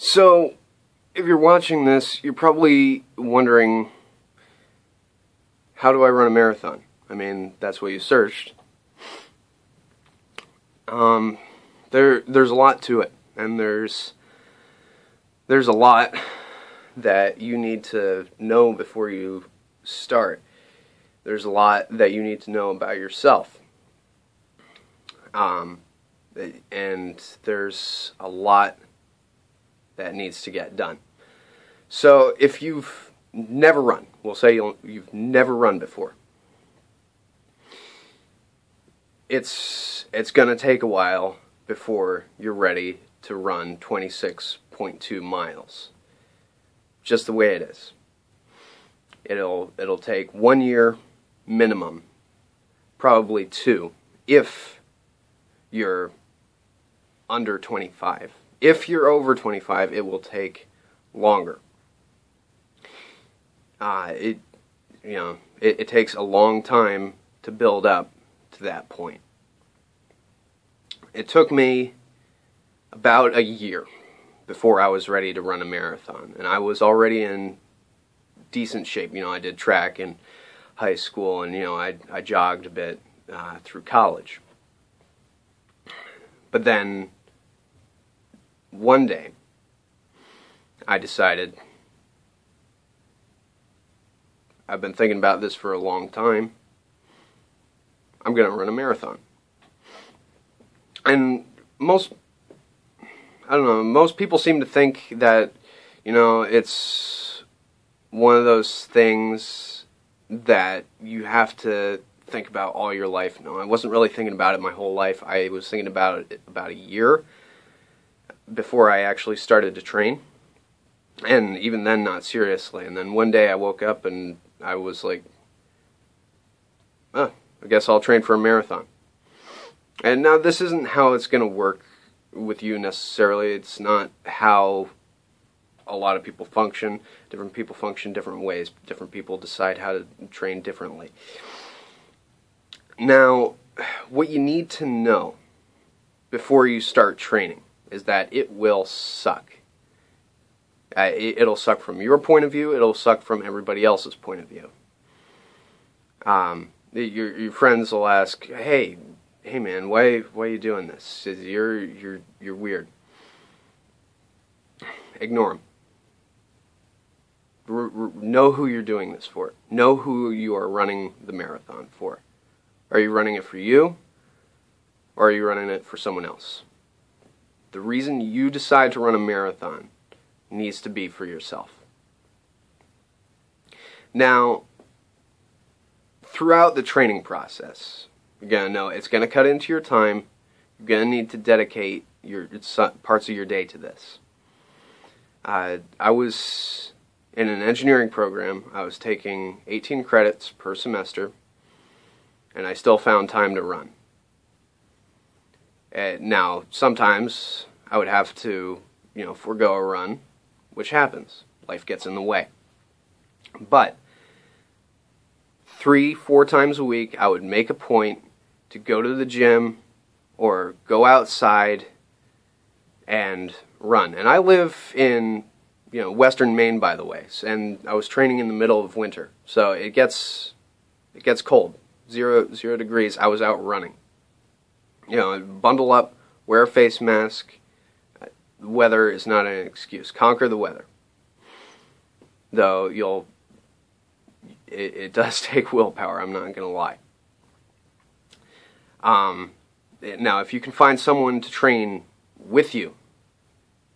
So, if you're watching this, you're probably wondering, how do I run a marathon? I mean, that's what you searched. There's a lot to it, and there's a lot that you need to know before you start. There's a lot that you need to know about yourself. And there's a lot that needs to get done. So if you've never run, we'll say you've never run before, it's going to take a while before you're ready to run 26.2 miles. Just the way it is. It'll take 1 year minimum, probably 2, if you're under 25. If you're over 25, it will take longer. It takes a long time to build up to that point. It took me about a year before I was ready to run a marathon, and I was already in decent shape. You know, I did track in high school, and you know, I jogged a bit through college. But then one day, I decided, I've been thinking about this for a long time, I'm going to run a marathon. And most people seem to think that, you know, it's one of those things that you have to think about all your life. No, I wasn't really thinking about it my whole life. I was thinking about it about a year before I actually started to train, and even then not seriously. And then one day I woke up and I was like, oh, I guess I'll train for a marathon. And now this isn't how it's going to work with you necessarily. It's not how a lot of people function. Different people function different ways. Different people decide how to train differently. Now, what you need to know before you start training is that it will suck. It'll suck from your point of view. It'll suck from everybody else's point of view. Your friends will ask, "Hey, man, why are you doing this? You're weird." Ignore them. Know who you're doing this for. Know who you are running the marathon for. Are you running it for you, or are you running it for someone else? The reason you decide to run a marathon needs to be for yourself. Now, throughout the training process, you're going to know it's going to cut into your time. You're going to need to dedicate parts of your day to this. I was in an engineering program. I was taking 18 credits per semester, and I still found time to run. Now, sometimes I would have to, forego a run, which happens. Life gets in the way. But 3-4 times a week, I would make a point to go to the gym or go outside and run. And I live in, western Maine, by the way, and I was training in the middle of winter, so it gets cold, zero degrees. I was out running. Bundle up, wear a face mask. The weather is not an excuse. Conquer the weather. Though it does take willpower, I'm not going to lie. Now, if you can find someone to train with you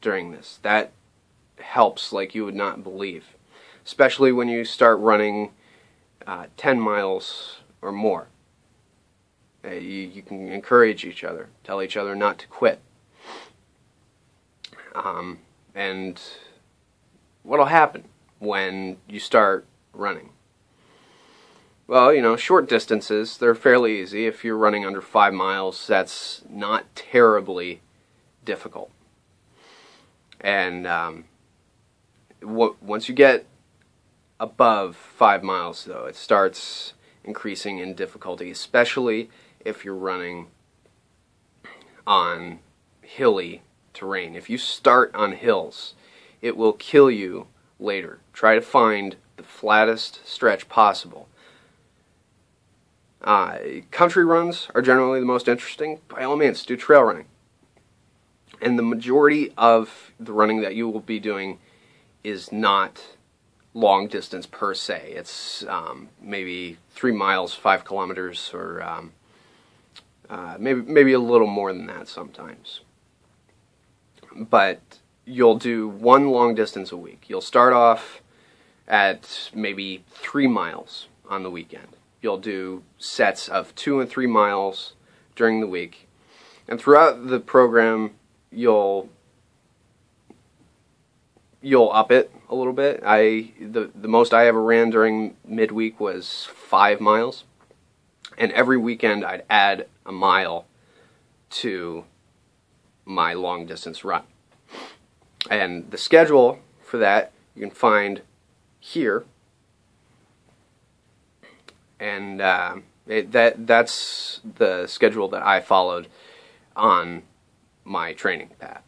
during this, that helps like you would not believe. Especially when you start running 10 miles or more. You can encourage each other, tell each other not to quit. And what'll happen when you start running? Well, short distances, they're fairly easy. If you're running under 5 miles, that's not terribly difficult. And once you get above 5 miles, though, it starts increasing in difficulty, especially if you're running on hilly terrain. If you start on hills, it will kill you later. Try to find the flattest stretch possible. Country runs are generally the most interesting. By all means, do trail running. And the majority of the running that you will be doing is not long distance per se. It's maybe 3 miles, 5 kilometers, or maybe a little more than that sometimes. But you'll do one long distance a week. You'll start off at maybe 3 miles on the weekend. You'll do sets of 2 and 3 miles during the week. And throughout the program, you'll up it a little bit. The most I ever ran during midweek was 5 miles. And every weekend I'd add a mile to my long distance run. And the schedule for that you can find here. And that's the schedule that I followed on my training path.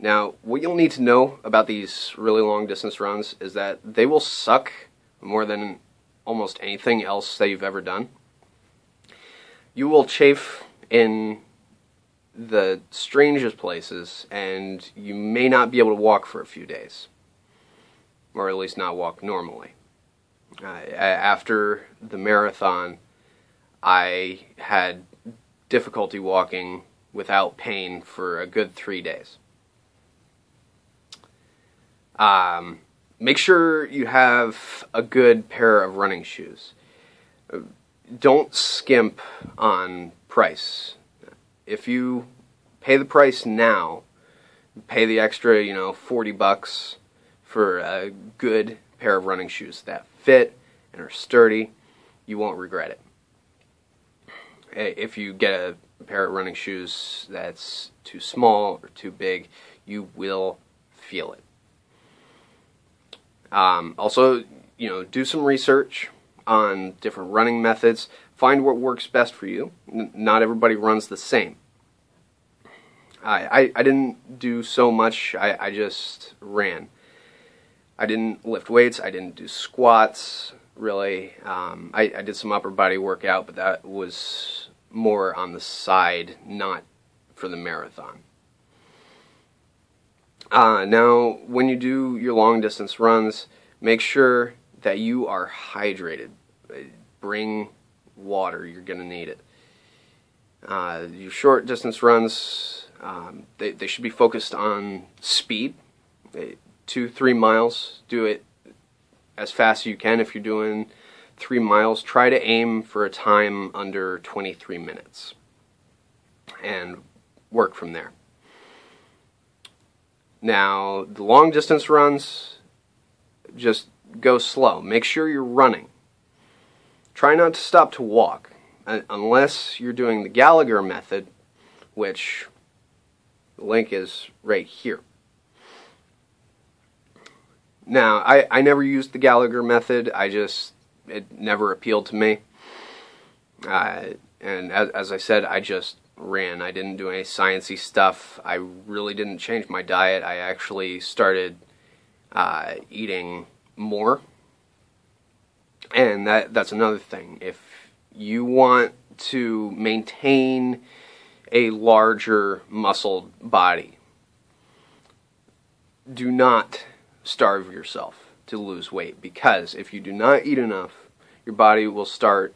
Now, what you'll need to know about these really long distance runs is that they will suck more than almost anything else that you've ever done. You will chafe in the strangest places, and you may not be able to walk for a few days, or at least not walk normally. After the marathon, I had difficulty walking without pain for a good 3 days. Make sure you have a good pair of running shoes. Don't skimp on price. If you pay the price now, pay the extra, you know, $40 for a good pair of running shoes that fit and are sturdy, you won't regret it. If you get a pair of running shoes that's too small or too big, you will feel it. Also, you know, do some research on different running methods. Find what works best for you. Not everybody runs the same. I didn't do so much. I just ran. I didn't lift weights. I didn't do squats, really. I did some upper body workout, but that was more on the side, not for the marathon. Now, when you do your long distance runs, make sure that you are hydrated. Bring water. You're going to need it. Your short distance runs, they should be focused on speed. 2-3 miles, do it as fast as you can. If you're doing 3 miles, try to aim for a time under 23 minutes and work from there. Now, the long distance runs, just go slow. Make sure you're running. Try not to stop to walk, unless you're doing the Gallagher method, which the link is right here. Now, I never used the Gallagher method. It never appealed to me. And as I said, I just ran. I didn't do any sciencey stuff. I really didn't change my diet. I actually started eating more. And that's another thing. If you want to maintain a larger muscled body, do not starve yourself to lose weight, because if you do not eat enough, your body will start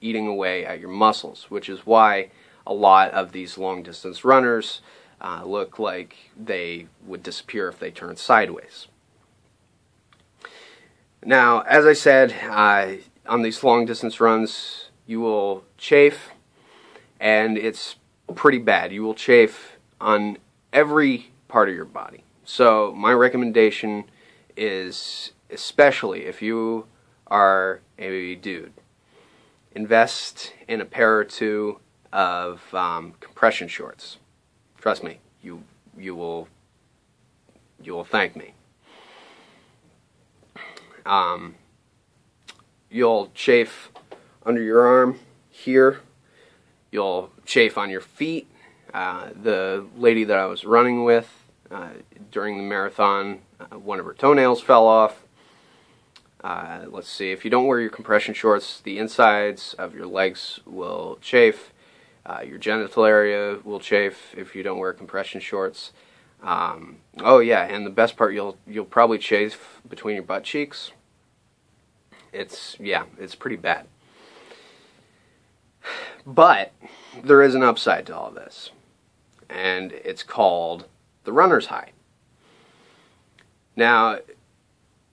eating away at your muscles, which is why a lot of these long distance runners look like they would disappear if they turn sideways. Now, as I said, on these long distance runs, you will chafe, and it's pretty bad. You will chafe on every part of your body. So my recommendation is, especially if you are a dude, invest in a pair or two of compression shorts. Trust me, you will thank me. You'll chafe under your arm here. You'll chafe on your feet. The lady that I was running with during the marathon, one of her toenails fell off. Let's see, if you don't wear your compression shorts, the insides of your legs will chafe. Your genital area will chafe if you don't wear compression shorts. Oh yeah, and the best part, you'll probably chafe between your butt cheeks. It's pretty bad. But there is an upside to all this, and it's called the runner's high. Now,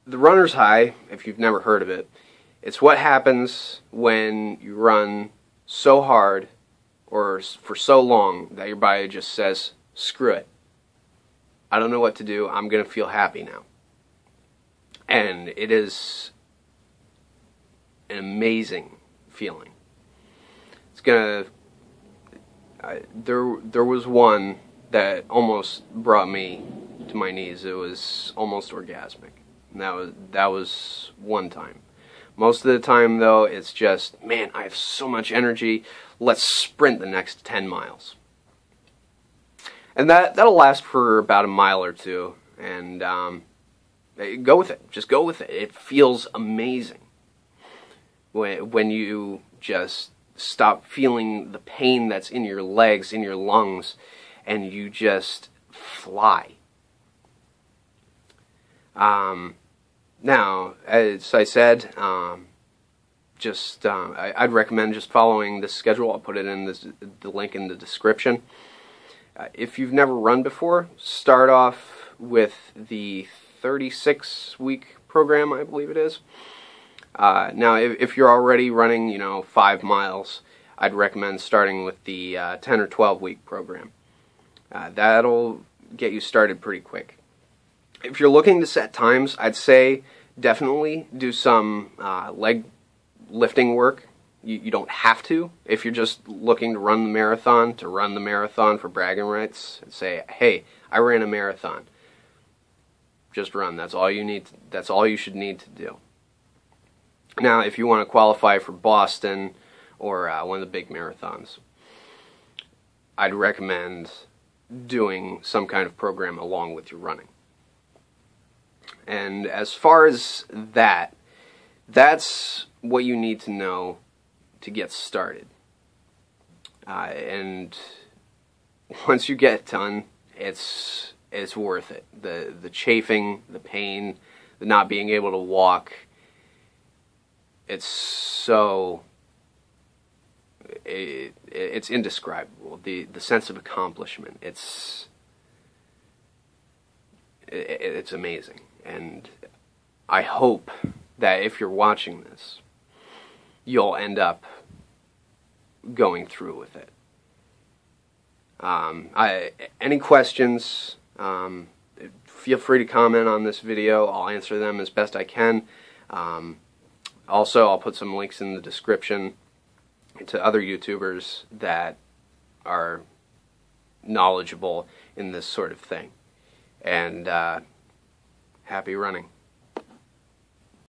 the runner's high, if you've never heard of it, it's what happens when you run so hard or for so long that your body just says, screw it. I don't know what to do. I'm going to feel happy now. And it is an amazing feeling. It's going to... There was one that almost brought me to my knees. It was almost orgasmic. And that was one time. Most of the time, though, it's just, man, I have so much energy. Let's sprint the next 10 miles. And that'll last for about a mile or two. And go with it. Just go with it. It feels amazing when you just stop feeling the pain that's in your legs, in your lungs, and you just fly. Now, as I said, I'd recommend just following this schedule. I'll put it in the link in the description. If you've never run before, start off with the 36-week program, I believe it is. Now, if you're already running, 5 miles, I'd recommend starting with the 10 or 12-week program. That'll get you started pretty quick. If you're looking to set times, I'd say definitely do some leg lifting work. You don't have to. If you're just looking to run the marathon for bragging rights, and say, hey, I ran a marathon. Just run. That's all you need. That's all you should need to do. Now, if you want to qualify for Boston or one of the big marathons, I'd recommend doing some kind of program along with your running. And as far as that's what you need to know to get started. And once you get done, it's worth it. The chafing, the pain, the not being able to walk. It's indescribable. The sense of accomplishment. It's amazing. And I hope that if you're watching this, you'll end up going through with it. Any questions, feel free to comment on this video. I'll answer them as best I can. Also, I'll put some links in the description to other YouTubers that are knowledgeable in this sort of thing. And happy running.